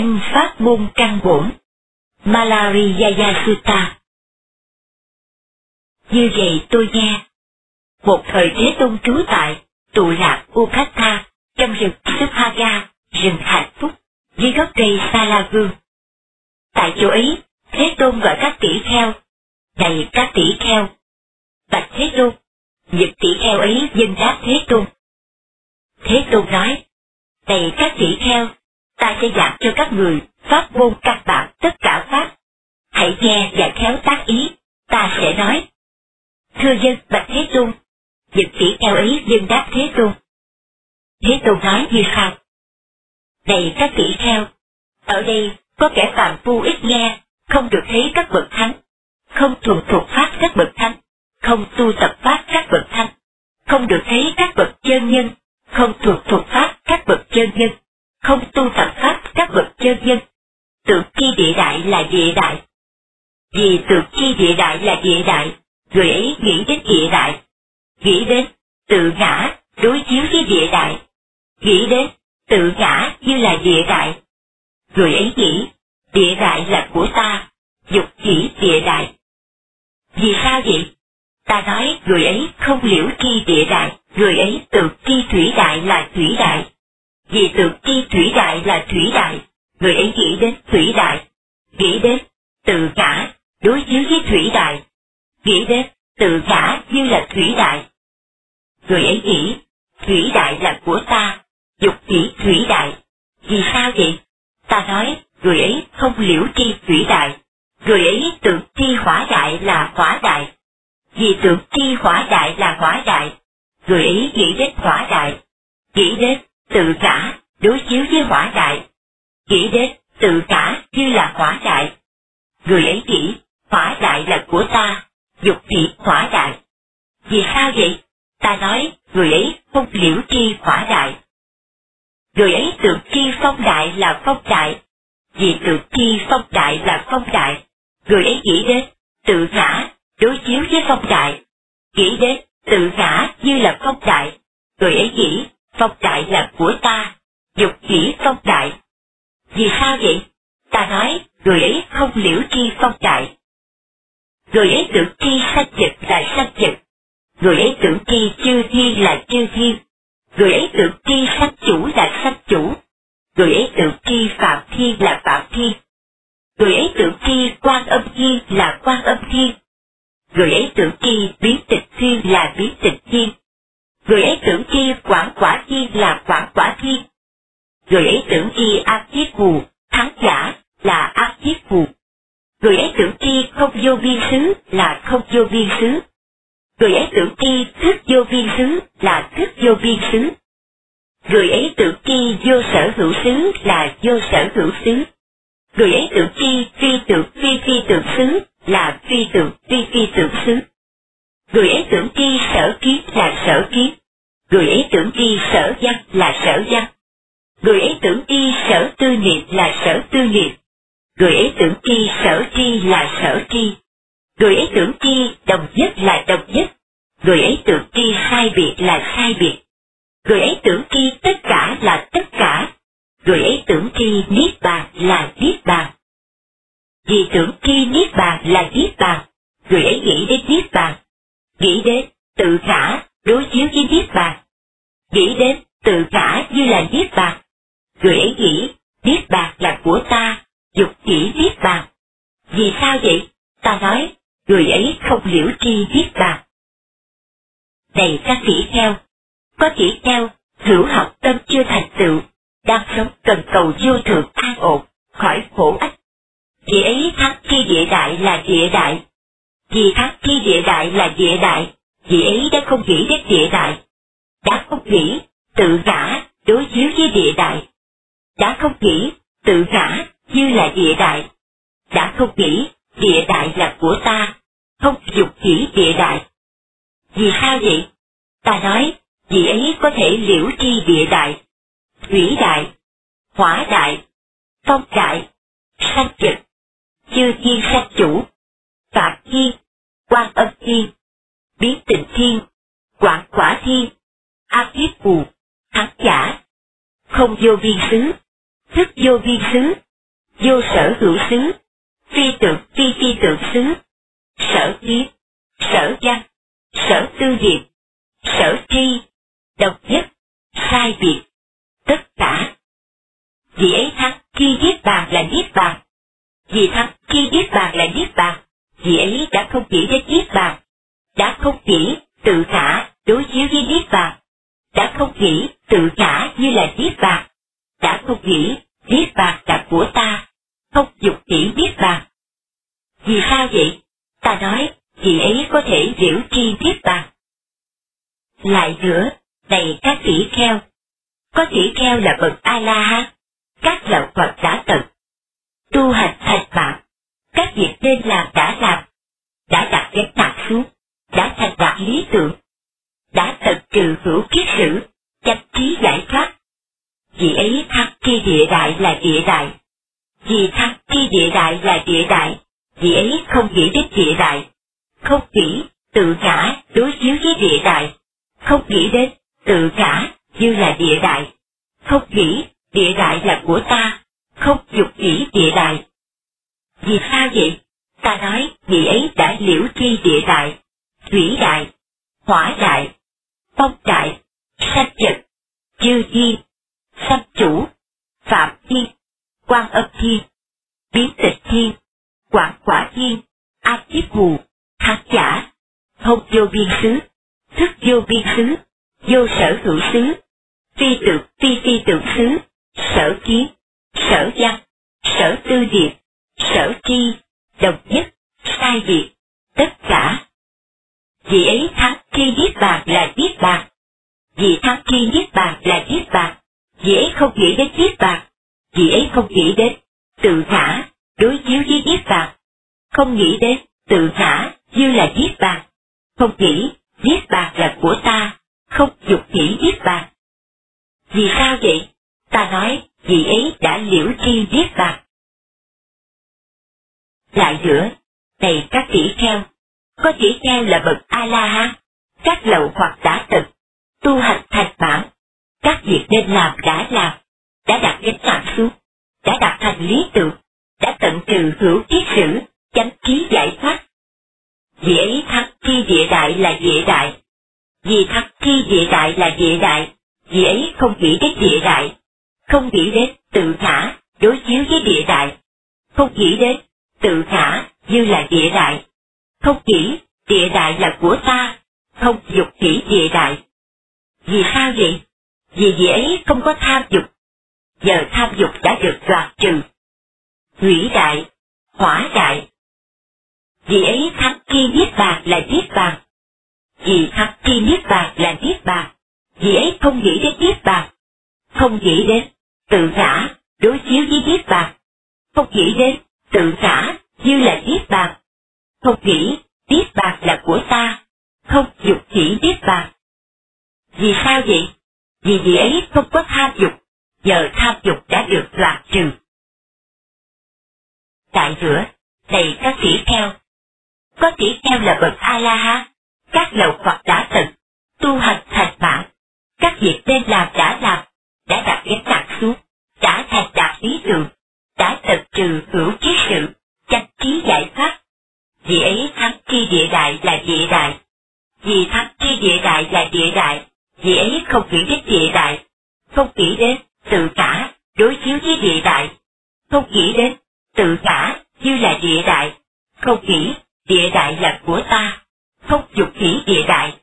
Kinh Pháp Môn Căn Bổn, Malariyaya Sutta. Như vậy tôi nghe, một thời Thế Tôn trú tại tụ lạc Ucatha trong rừng Subhaga, rừng hạnh phúc, dưới gốc cây Sala vương. Tại chỗ ấy, Thế Tôn gọi các tỷ kheo, này các tỷ kheo, bạch Thế Tôn. Những tỷ kheo ấy dâng đáp Thế Tôn. Thế Tôn nói, này các tỷ kheo, ta sẽ giảng cho các người pháp môn căn bản tất cả pháp, hãy nghe và khéo tác ý, ta sẽ nói. Thưa dân bạch Thế Tôn, những tỷ kheo ấy dâng đáp Thế Tôn. Thế Tôn nói như sau, này các tỷ kheo, ở đây có kẻ phàm phu ít nghe, không được thấy các bậc thánh, không thuần thuộc pháp các bậc thánh, không tu tập pháp các bậc thánh, không được thấy các bậc chân nhân, không thuần thuộc pháp các bậc chân nhân, không tu tập pháp các bậc chân nhân. Tượng chi địa đại là địa đại, vì tượng chi địa đại là địa đại, người ấy nghĩ đến địa đại, nghĩ đến tự ngã đối chiếu với địa đại, nghĩ đến tự ngã như là địa đại, người ấy nghĩ địa đại là của ta, dục chỉ địa đại. Vì sao vậy? Ta nói người ấy không liễu tri địa đại, người ấy tự tri thủy đại là thủy đại. Vì tự tri thủy đại là thủy đại, người ấy nghĩ đến thủy đại, nghĩ đến tự ngã đối chiếu với thủy đại, nghĩ đến tự ngã như là thủy đại. Người ấy nghĩ thủy đại là của ta, dục chỉ thủy đại. Vì sao vậy? Ta nói người ấy không liễu tri thủy đại, người ấy tự tri hỏa đại là hỏa đại. Vì tưởng tri hỏa đại là hỏa đại, người ấy nghĩ đến hỏa đại, nghĩ đến tự ngã đối chiếu với hỏa đại, nghĩ đến tự ngã như là hỏa đại, người ấy nghĩ hỏa đại là của ta, dục thị hỏa đại. Vì sao vậy? Ta nói người ấy không liễu tri hỏa đại, người ấy tưởng tri phong đại là phong đại. Vì tưởng tri phong đại là phong đại, người ấy nghĩ đến tự ngã đối chiếu với phong đại, nghĩ đến tự ngã như là phong đại, người ấy nghĩ phong đại là của ta, dục chỉ phong đại. Vì sao vậy? Ta nói người ấy không liễu tri phong đại, người ấy tưởng tri sanh vật là sanh vật, người ấy tưởng tri chư thiên là chư thiên, người ấy tưởng tri sanh chủ là sanh chủ, người ấy tưởng tri phạm thiên là phạm thiên, người ấy tưởng tri quan âm thiên là quan âm thiên, người ấy tưởng chi biến tịch thiên là biến tịch thiên, người ấy tưởng chi quảng quả thiên là quảng quả thiên, người ấy tưởng chi ác chiết phù thắng giả là ác chiết phù, người ấy tưởng chi không vô biên xứ là không vô biên xứ, người ấy tưởng chi thức vô biên xứ là thức vô biên xứ, người ấy tưởng chi vô sở hữu xứ là vô sở hữu xứ, người ấy tưởng chi phi tưởng phi phi tưởng xứ là phi tưởng phi phi tưởng xứ, người ấy tưởng tri sở kiến là sở kiến, người ấy tưởng tri sở văn là sở văn, người ấy tưởng tri sở tư niệm là sở tư niệm, người ấy tưởng tri sở tri là sở tri, người ấy tưởng tri đồng nhất là đồng nhất, người ấy tưởng tri sai biệt là sai biệt, người ấy tưởng tri tất cả là tất cả, người ấy tưởng tri niết bàn là niết bàn. Vì tưởng tri niết bàn là niết bàn, người ấy nghĩ đến niết bàn, nghĩ đến tự ngã đối chiếu với niết bàn, nghĩ đến tự ngã như là niết bàn, người ấy nghĩ niết bàn là của ta, dục chỉ niết bàn. Vì sao vậy? Ta nói người ấy không liễu tri niết bàn. Này các tỷ kheo, có tỷ kheo hữu học tâm chưa thành tựu, đang sống cần cầu vô thượng an ổn khỏi khổ ách. Vì ấy thắng tri địa đại là địa đại, vì thắng tri địa đại là địa đại, vì ấy đã không nghĩ đến địa đại, đã không nghĩ tự ngã đối chiếu với địa đại, đã không nghĩ tự ngã như là địa đại, đã không nghĩ địa đại là của ta, không dục chỉ địa đại. Vì sao vậy? Ta nói vì ấy có thể liễu tri địa đại, thủy đại, hỏa đại, phong đại, sanh vật, chư thiên sanh chủ, phạm thiên, quan âm thiên, biến tịnh thiên, quảng quả thiên, a kiết phù, thắng giả, không vô biên xứ, thức vô biên xứ, vô sở hữu xứ, phi tượng phi phi tượng xứ, sở kiến, sở văn, sở tư diệt, sở tri, độc nhất, sai biệt, tất cả. Vì ấy thắng khi Niết Bàn là Niết Bàn. Vì thắng khi Niết Bàn là Niết Bàn, vì ấy đã không chỉ đến Niết Bàn, đã không chỉ tự ngã đối chiếu với Niết Bàn, đã không nghĩ tự ngã như là Niết Bàn, đã không nghĩ Niết Bàn là của ta, không dục chỉ Niết Bàn. Vì sao vậy? Ta nói, vì ấy có thể hiểu tri Niết Bàn. Lại nữa, này các tỷ kheo, có tỷ kheo là bậc A La Hán, các lậu hoặc đã tận, tu hành thành mạng, các việc nên làm, đã đặt gánh nặng xuống, đã thành đạt lý tưởng, đã tận trừ hữu kiết sử, chánh trí giải thoát. Vì ấy thăng tri địa đại là địa đại. Vì thăng tri địa đại là địa đại, vì ấy không nghĩ đến địa đại, không nghĩ tự ngã đối chiếu với địa đại, không nghĩ đến tự ngã như là địa đại, không nghĩ địa đại là của ta, không dục nghĩ địa đại. Vì sao vậy? Ta nói vị ấy đã liễu tri địa đại, thủy đại, hỏa đại, phong đại, sanh vật, chư thiên, sanh chủ, phạm thiên, quan âm thiên, biến tịch thiên, quảng quả thiên, a chiết hù, thắng giả, không vô biên xứ, thức vô biên xứ, vô sở hữu xứ, phi tượng phi phi tượng xứ, sở kiến, sở văn, sở tư diệt, sở tri, đồng nhất, sai biệt, tất cả. Vì ấy thắng khi Niết Bàn là Niết Bàn. Vì thắng khi Niết Bàn là Niết Bàn, vì ấy không nghĩ đến Niết Bàn, vì ấy không nghĩ đến tự ngã đối chiếu với Niết Bàn, không nghĩ đến tự ngã như là Niết Bàn, không nghĩ Niết Bàn là của ta, không dục nghĩ Niết Bàn. Vì sao vậy? Ta nói vì ấy đã liễu tri Niết Bàn. Lại nữa, này các tỷ kheo, có tỷ kheo là bậc A La Hán, các lậu hoặc đã tận, tu hành thành bản, các việc nên làm, đã đặt gánh nặng xuống, đã đặt thành lý tưởng, đã tận trừ hữu kiết sử, chánh trí giải thoát. Vì ấy thắng khi địa đại là địa đại. Vì thắng khi địa đại là địa đại, vì ấy không nghĩ đến địa đại, không nghĩ đến tự ngã đối chiếu với địa đại, không nghĩ đến tự ngã như là địa đại, không chỉ địa đại là của ta, không dục chỉ địa đại. Vì sao vậy? Vì vị ấy không có tham dục, giờ tham dục đã được đoạn trừ. Hủy đại, hỏa đại. Vì ấy thắng khi Niết Bàn là Niết Bàn. Vì thắng khi Niết Bàn là Niết Bàn, vì ấy không nghĩ đến Niết Bàn, không nghĩ đến tự ngã đối chiếu với Niết Bàn, không nghĩ đến tự ngã như là Niết Bàn, không nghĩ Niết Bàn là của ta, không dục chỉ Niết Bàn. Vì sao vậy? Vì vị ấy không có tham dục, giờ tham dục đã được đoạn trừ. Tại nữa, này các tỷ kheo, có tỷ kheo là bậc A La Hán, các lậu hoặc đã tận, tu hành thành mạng, các việc nên làm, đã đặt gánh nặng xuống, đã thành đạt lý tưởng, đã tận trừ hữu kiết sử, chánh trí giải thoát. Vì ấy thắng tri địa đại là địa đại. Vì thắng tri địa đại là địa đại, vì ấy không nghĩ đến địa đại, không nghĩ đến tự ngã đối chiếu với địa đại, không nghĩ đến tự ngã như là địa đại, không nghĩ địa đại là của ta, không dục nghĩ địa đại.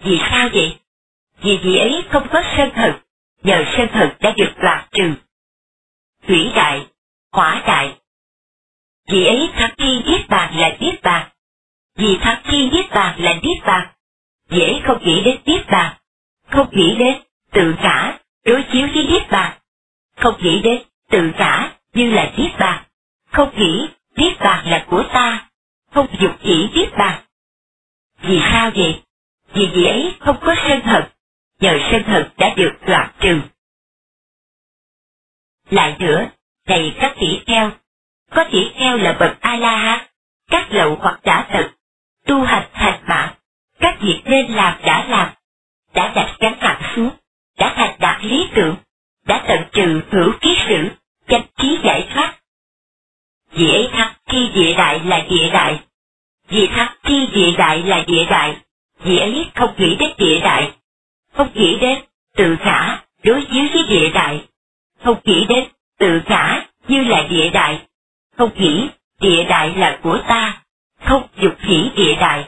Vì sao vậy? Vì vị ấy không có sân hận, nhờ sân hận đã được đoạn trừ. Thủy đại, hỏa đại. Vì ấy thắng khi Niết Bàn là Niết Bàn. Vì thắng khi Niết Bàn là Niết Bàn, vì ấy không nghĩ đến Niết Bàn, không nghĩ đến tự ngã đối chiếu với Niết Bàn, không nghĩ đến tự ngã như là Niết Bàn, không nghĩ Niết Bàn là của ta, không dục chỉ Niết Bàn. Vì sao vậy? Vì vị ấy không có sân hận, nhờ sân hận đã được đoạn trừ. Lại nữa, này các tỷ kheo, có tỷ kheo là bậc A La Hán, các lậu hoặc đã tận, tu hành thành mạng, các việc nên làm, đã đặt gánh nặng xuống, đã thành đạt lý tưởng, đã tận trừ hữu kiết sử, chánh trí giải thoát. Dĩa thắc thi địa đại là địa đại. Dĩa thắc thi địa đại là địa đại. Dĩa liếc không nghĩ đến địa đại. Không nghĩ đến tự ngã đối chiếu với địa đại. Không nghĩ đến tự ngã như là địa đại. Không nghĩ địa đại là của ta. Không dục nghĩ địa đại.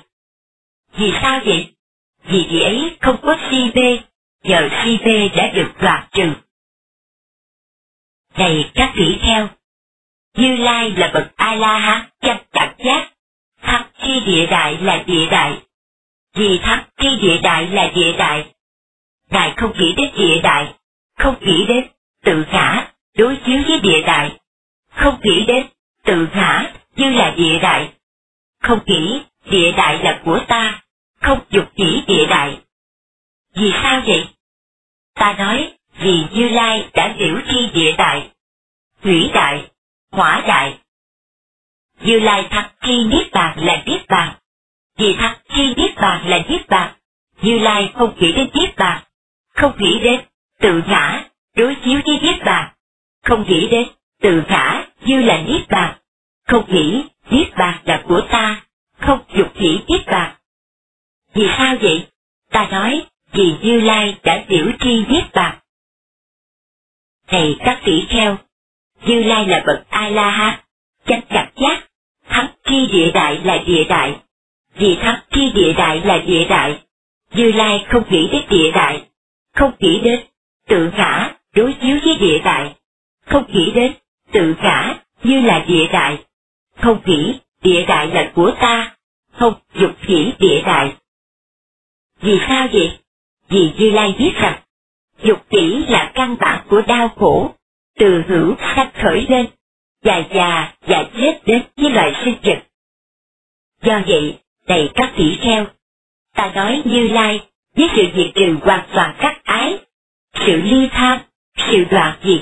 Vì sao vậy? Vì địa ấy không có si mê, giờ si mê đã được đoạn trừ. Này các vị theo, Như Lai là bậc A La Hán chăm đẳng giác, thắng thi địa đại là địa đại, vì thắng thi địa đại là địa đại. Ngài không nghĩ đến địa đại, không nghĩ đến tự ngã đối chiếu với địa đại, không nghĩ đến tự ngã như là địa đại, không nghĩ địa đại là của ta, không dục chỉ địa đại. Vì sao vậy? Ta nói vì Như Lai đã hiểu tri địa đại, thủy đại, hỏa đại. Như Lai thắng tri Niết Bàn là Niết Bàn. Vì thắng tri Niết Bàn là Niết Bàn, Như Lai không nghĩ đến Niết Bàn, không nghĩ đến tự ngã đối chiếu với Niết Bàn, không nghĩ đến tự ngã như là Niết Bàn, không nghĩ Niết Bàn là của ta, không dục chỉ Niết Bàn. Vì sao vậy? Ta nói vì Như Lai đã hiểu tri Niết Bàn. Này các tỷ kheo, Như Lai là bậc A La Hán chánh đẳng giác, thắng tri địa đại là địa đại. Vì thắng tri địa đại là địa đại. Như Lai không nghĩ đến địa đại, không nghĩ đến tự ngã đối chiếu với địa đại, không nghĩ đến tự ngã như là địa đại, không nghĩ địa đại là của ta, không dục nghĩ địa đại. Vì sao vậy? Vì Như Lai biết rằng dục tỷ là căn bản của đau khổ, từ hữu sanh khởi lên, và già và chết đến với loài sinh vật. Do vậy, này các tỷ kheo, ta nói Như Lai với sự diệt trừ hoàn toàn các ái, sự ly tham, sự đoạn diệt,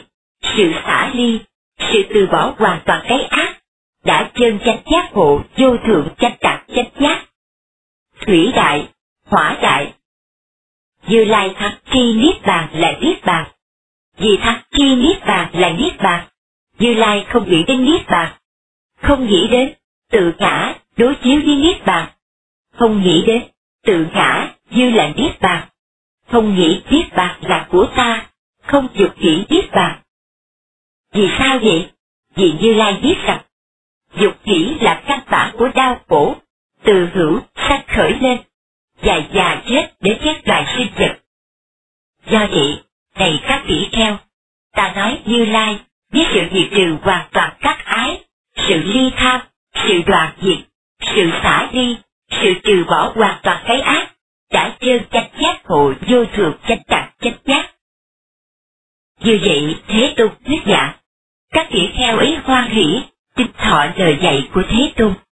sự xả ly, sự từ bỏ hoàn toàn cái ác, đã chân chánh giác ngộ vô thượng chánh đẳng chánh giác, thủy đại, hỏa đại. Như Lai thắng tri Niết Bàn là Niết Bàn. Vì thắng tri Niết Bàn là Niết Bàn, Như Lai không nghĩ đến Niết Bàn, không nghĩ đến tự ngã đối chiếu với Niết Bàn, không nghĩ đến tự ngã như là Niết Bàn, không nghĩ Niết Bàn là của ta, không dục nghĩ Niết Bàn. Vì sao vậy? Vì Như Lai biết rằng dục nghĩ là căn bản của đau khổ, từ hữu sanh khởi lên, và già chết để chết loài sinh vật. Do vậy, này các tỷ kheo, ta nói Như Lai với sự diệt trừ hoàn toàn các ái, sự ly tham, sự đoạn diệt, sự xả ly, sự trừ bỏ hoàn toàn cái ác, đã trơn chánh giác ngộ vô thượng chánh đẳng chánh giác. Như vậy Thế Tôn thuyết giảng, các tỷ kheo ấy hoan hỷ tin thọ lời dạy của Thế Tôn.